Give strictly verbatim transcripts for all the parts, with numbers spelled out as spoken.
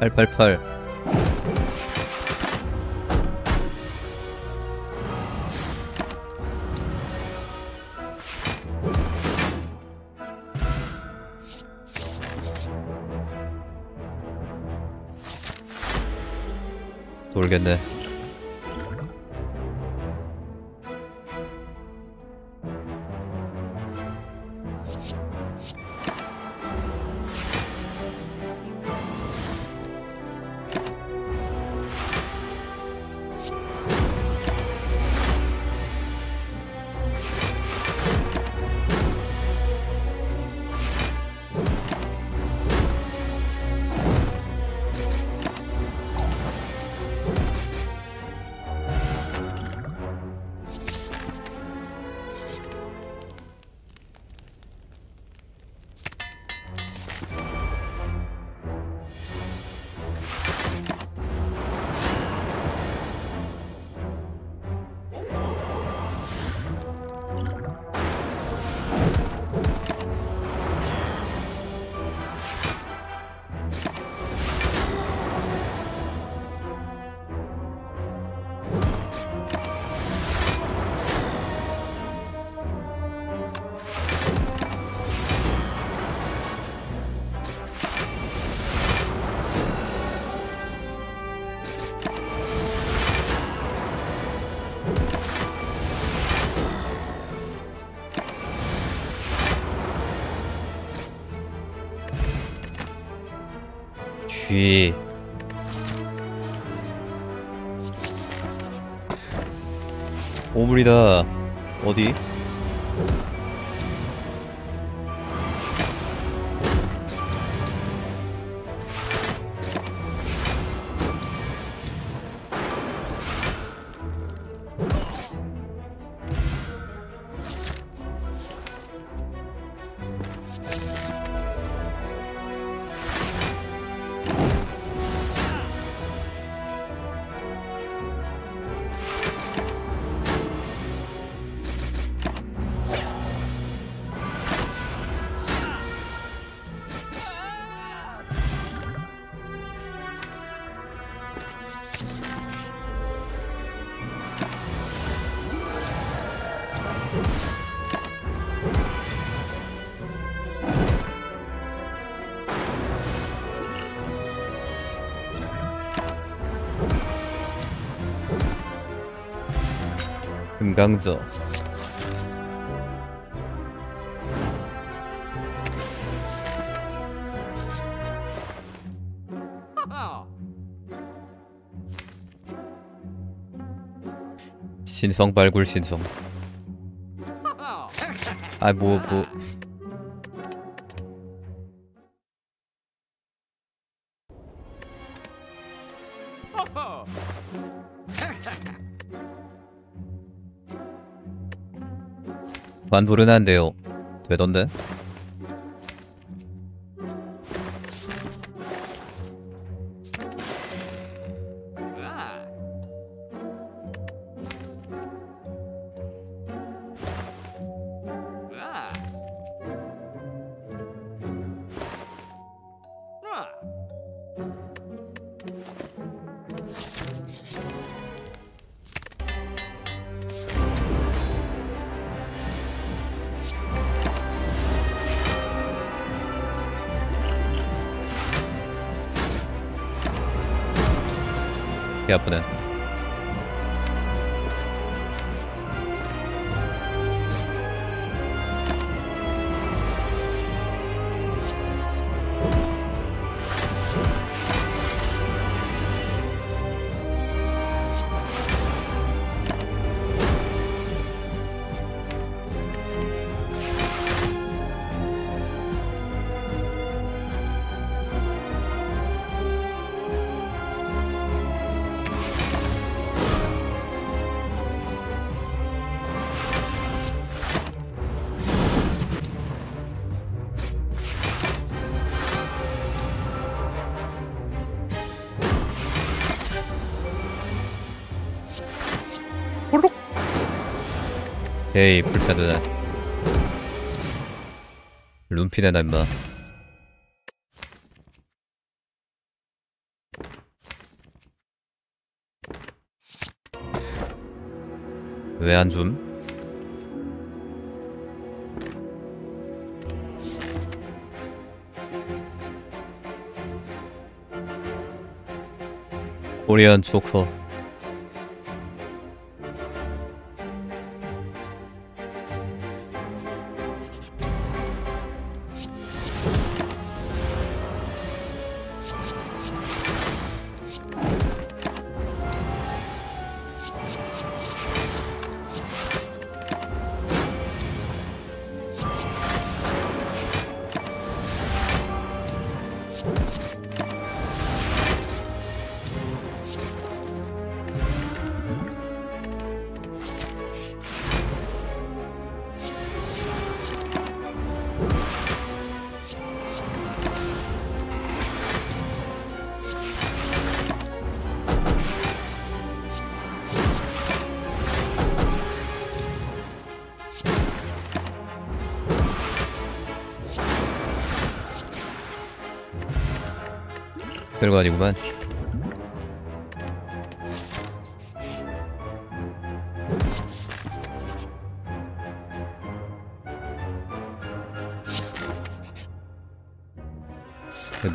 팔팔팔. 돌겠네. 쥐 오물이다. 어디? 금강저 신성 발굴 신성. 아 뭐 뭐 반불은 안 돼요. 되던데? 아프네. 에이 불타드네. 룸피네 나 임마. 왜 안 줌? 코리안 초커. 별거 아니구만.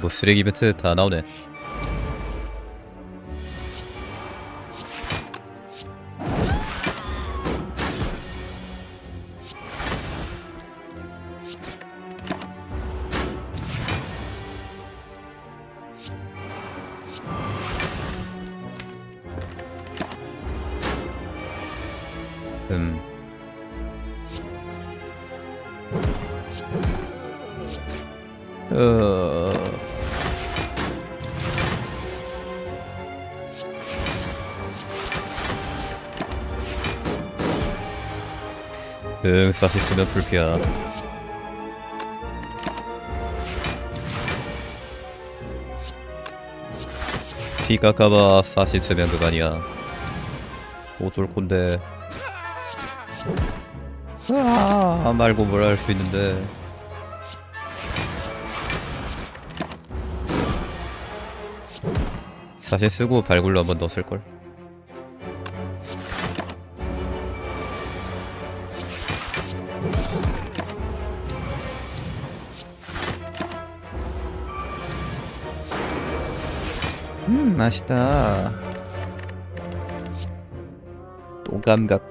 뭐 쓰레기 이벤트 다 나오네. 음. 어... 응, 사시스면 불피야. 피 깎아봐. 사시스면 그간이야. 어쩔 건데. 아, 말고 뭘 할 수 있는데. 사실 쓰고 발굴로 한번 넣었을걸. 음, 맛있다. 또 감각.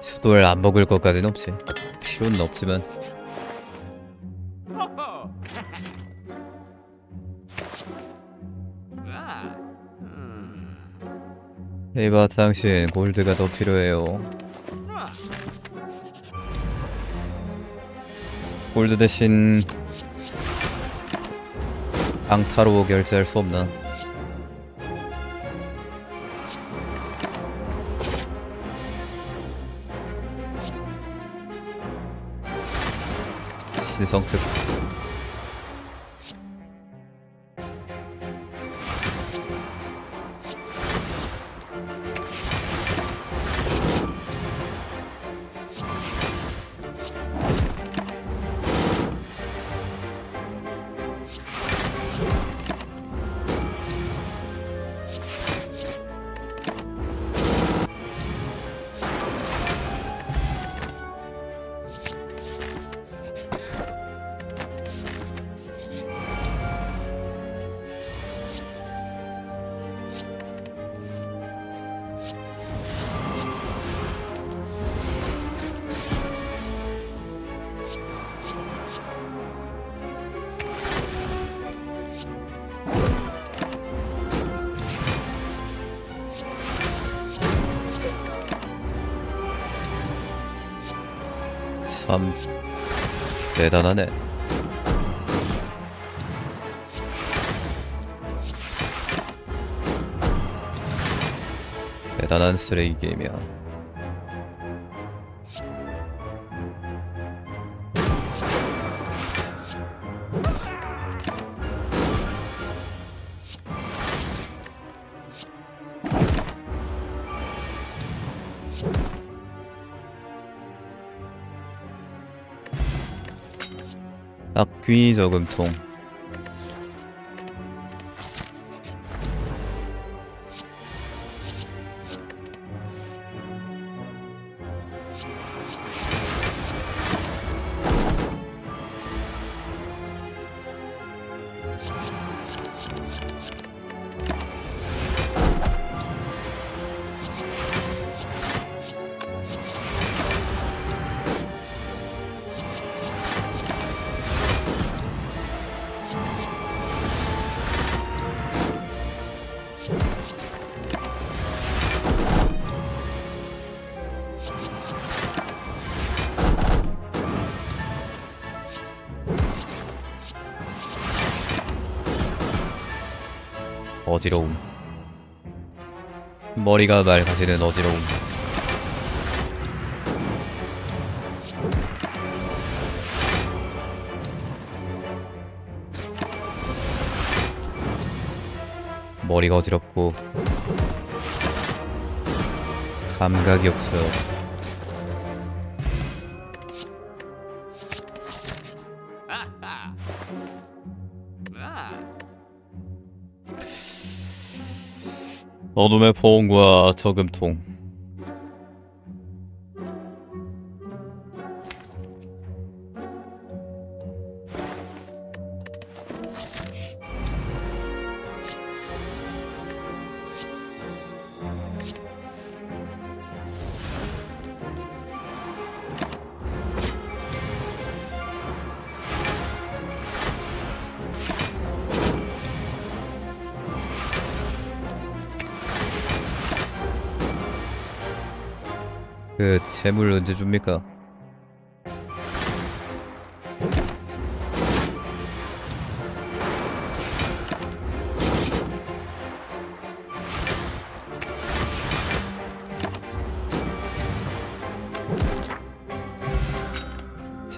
수돌 안 먹을 것까지는 없지. 필요는 없지만. 에이바 당신 골드가 더 필요해요. 골드 대신 앙타로 결제할 수 없나? 신성습. 참 대단하네. 대단한 쓰레기 게임이야. 악귀 저금통. 어지러움. 머리가 맑아지는 어지러움. 머리가 어지럽고 감각이 없어요. 어둠의 포옹과 저금통. 그 재물 언제 줍니까?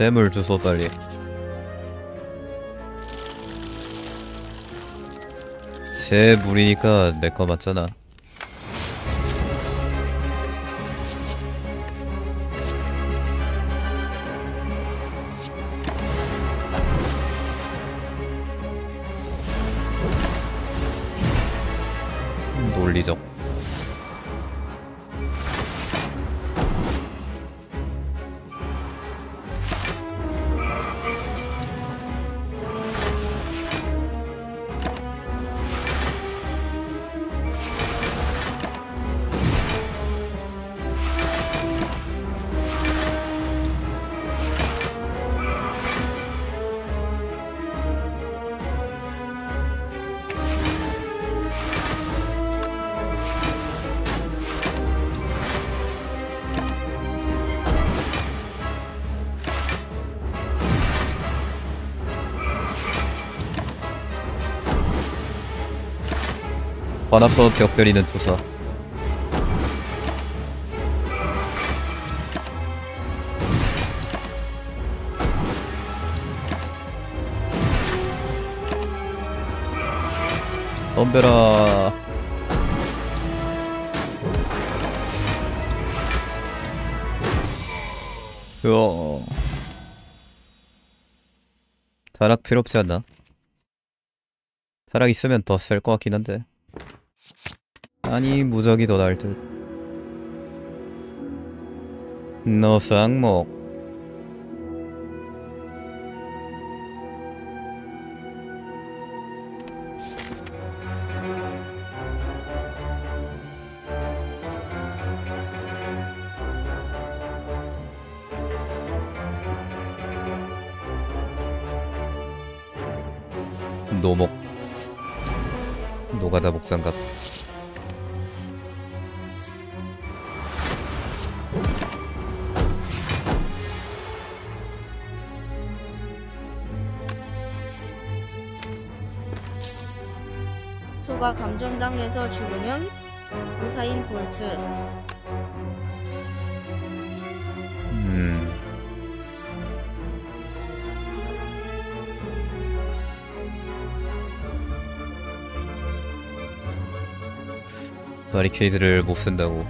재물 주소 빨리. 재물이니까 내 거 맞잖아. 논리적. 화나서 벽벼리는 투사. 덤벼라. 으어. 다락 필요 없지 않나? 다락 있으면 더 쓸 것 같긴 한데. 아니 무적이 더 나을 듯. 너스 항목. 노목. 노가다 목장갑. 소가 감전당해서 죽으면 무사인 볼트. 음. 바리케이드를 못 쓴다고.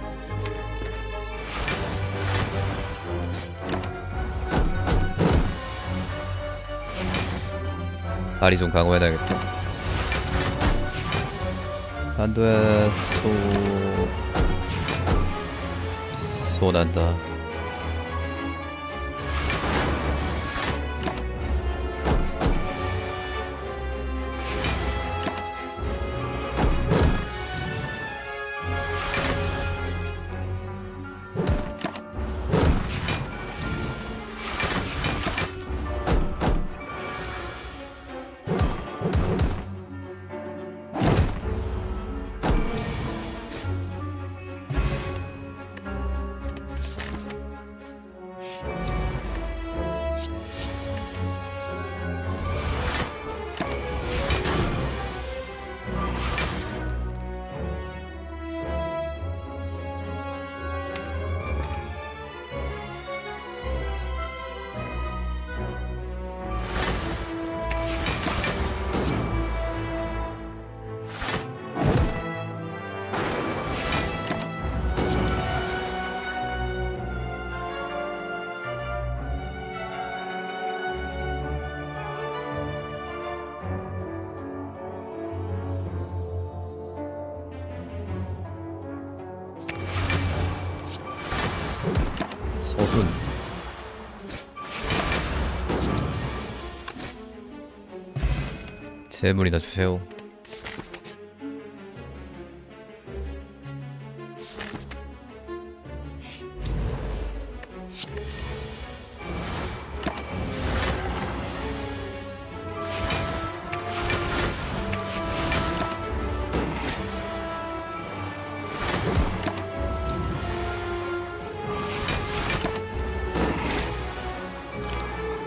발이 좀 강화해야겠다. 안돼. 소... 소난다. 어순. 재물이나 주세요.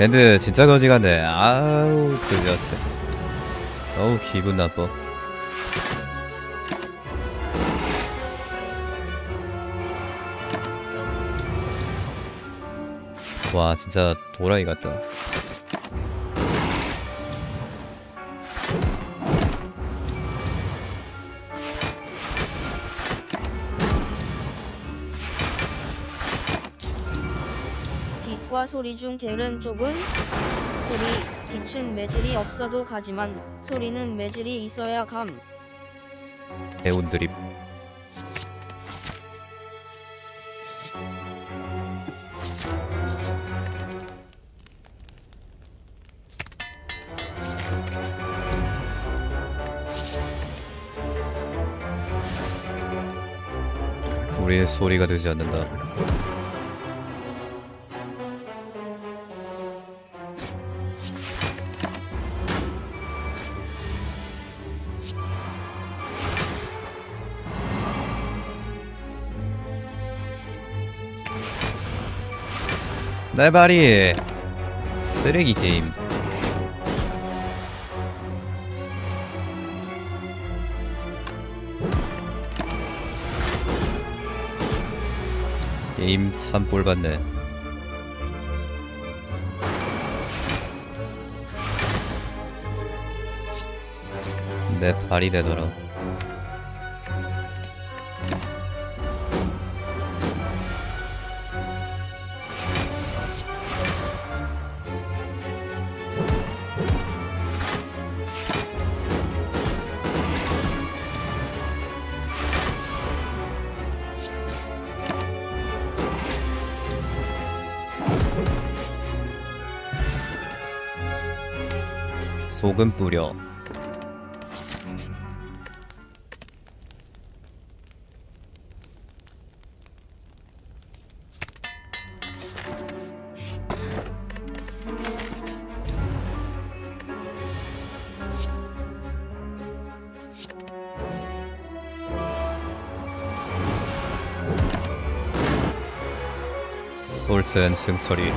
애들 진짜 거지같네. 아우 거지같아. 어우 기분 나빠. 와 진짜 도라이 같다. 소리 중 게으른 쪽은 소리, 빛은 매질이 없어도 가지만 소리는 매질이 있어야 감. 에온 드립. 우리의 소리가 되지 않는다. 내 발이 쓰레기 게임. 게임 참 꼴받네. 내 발이 되더라. 소금 뿌려. 솔트 앤 승철이.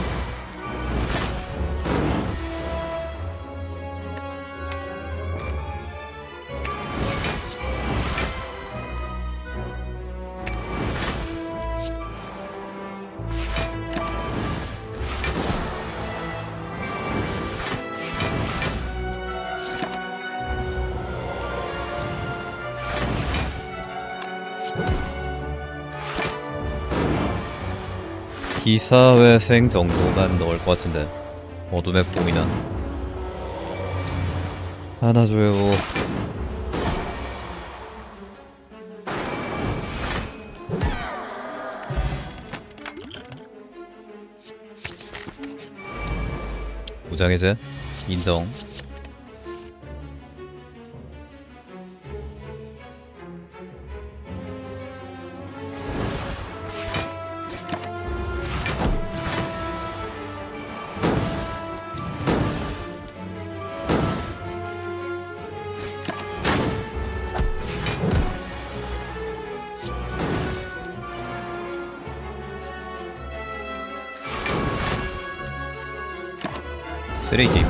기사회생 정도만 넣을 것 같은데. 어둠의 봄이나 하나 줘요. 무장해제 인정. 쓰레기.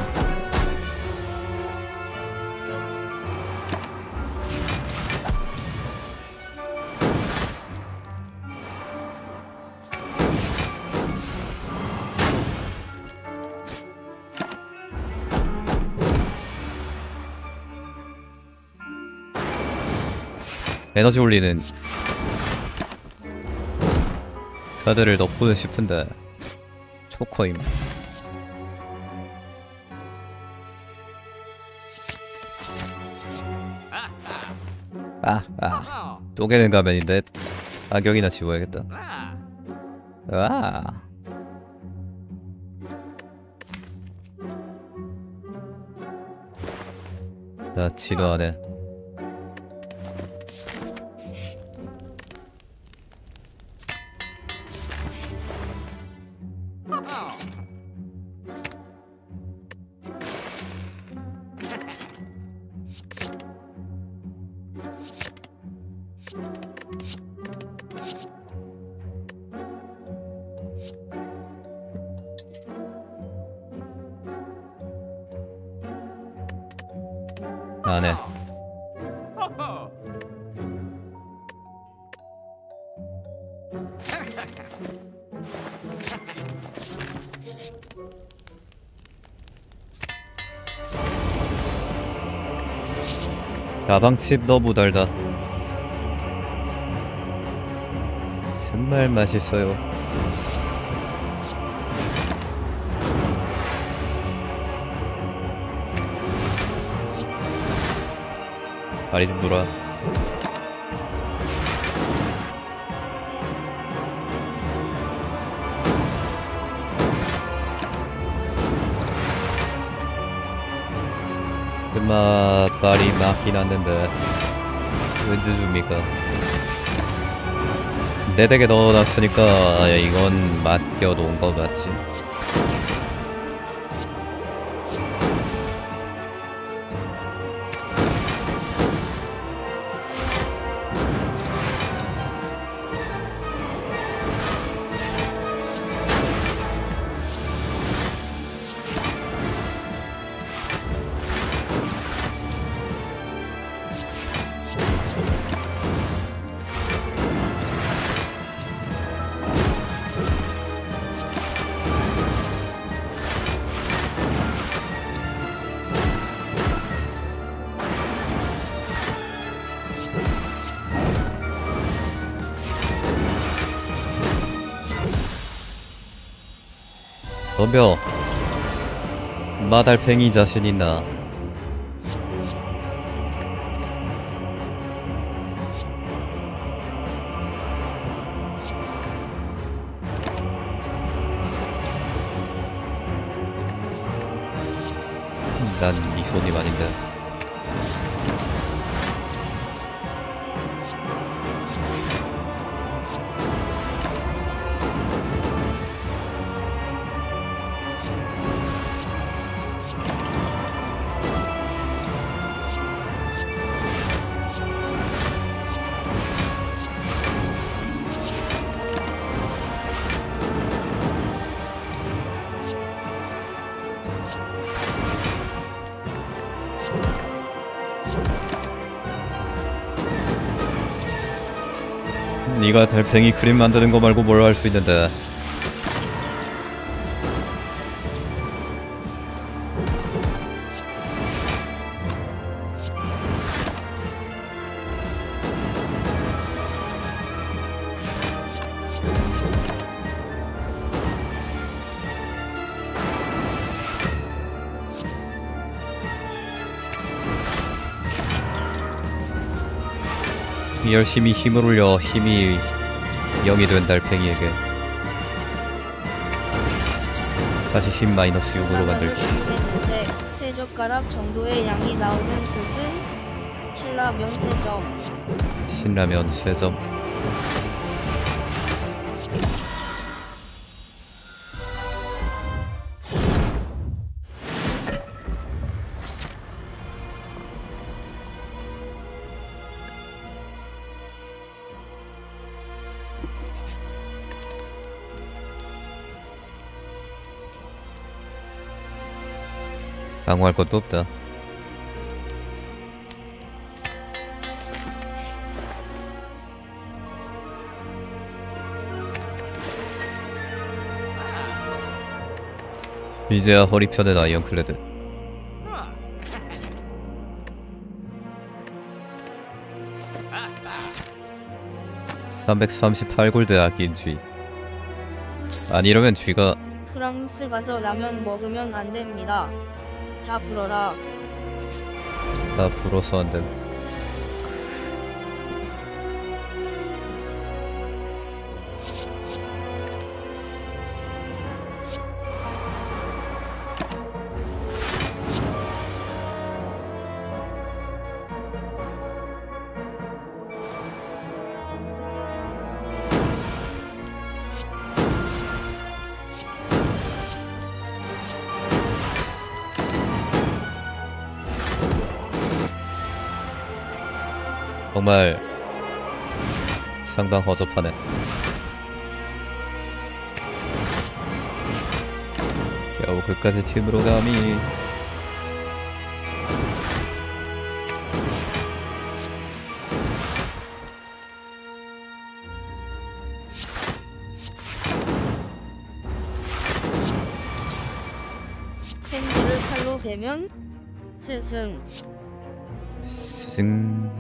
에너지 올리는 카드를 넣고는 싶은데 초커임. 아, 아, 쪼개는 가면인데 악역이나 지워야겠다. 아. 나 지루하네. 안해. 가방칩 너무 달다. 정말 맛있어요. 다리 좀 놀아. 그만 다리 막긴 하는데 언제 줍니까? 내 덱에 넣어놨으니까 아, 이건 맡겨놓은 거 같지. 덤벼. 마달팽이 자신 있나? 난 네 손이 아닌데. 네가 달팽이 크림 만드는 거 말고 뭘 할 수 있는데. 열심히 힘을 올려 힘이 영이 된 달팽이에게 다시 힘 마이너스 육으로 만들기. 세 젓가락 정도의 양이 나오는 것은 신라면 세 점. 신라면 세 점. 당황할 것도 없다. 이제야 허리 펴는 아이언클래드. 삼백삼십팔 골드 아낀 쥐. 아니 이러면 쥐가 프랑스 가서 라면 먹으면 안 됩니다. 다 불어라. 다 불어서 안 됨. 정말 상당 허접하네. 겨우 그까지 팀으로 감히. 탱구를 팔로 베면 스승. 스승.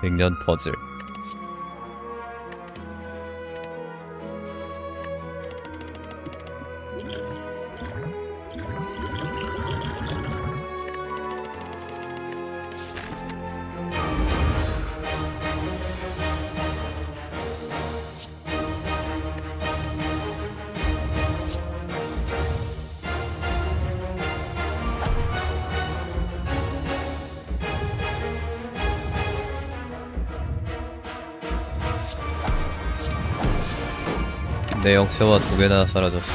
백 년 퍼즐. 내 영체와 두 개나 사라졌어.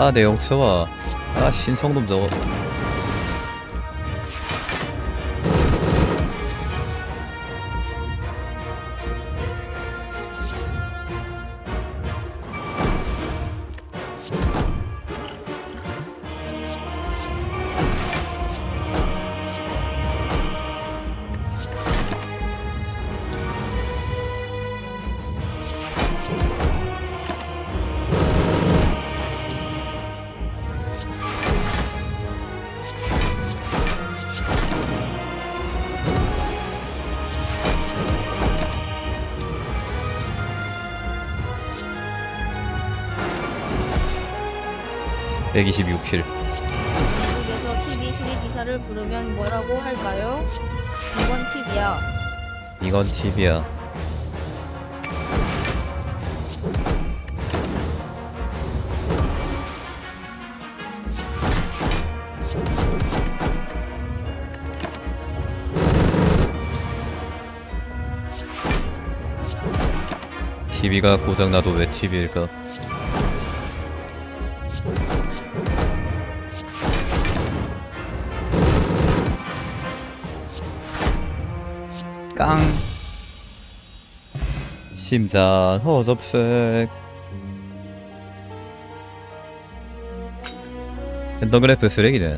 아, 내 영체와. 아, 신성놈 저거. 백이십육 킬. 한국에서 티비 수리 기사를 부르면 뭐라고 할까요? 이건 티비야. 이건 티비야. 티비가 고장나도 왜 티비일까? 깡. 심장 허접색. 핸더그래프 쓰레기네.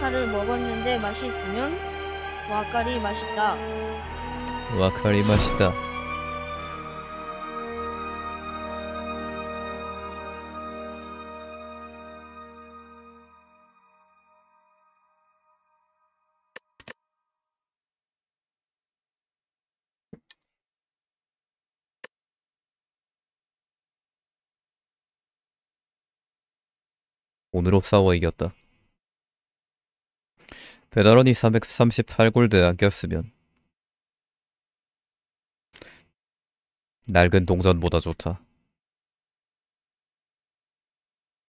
살을 먹었는데 맛있으면 와카리 맛있다. 와카리 맛있다. 오늘로 싸워 이겼다. 배달원이 삼백삼십팔 골드 아꼈으면 낡은 동전보다 좋다.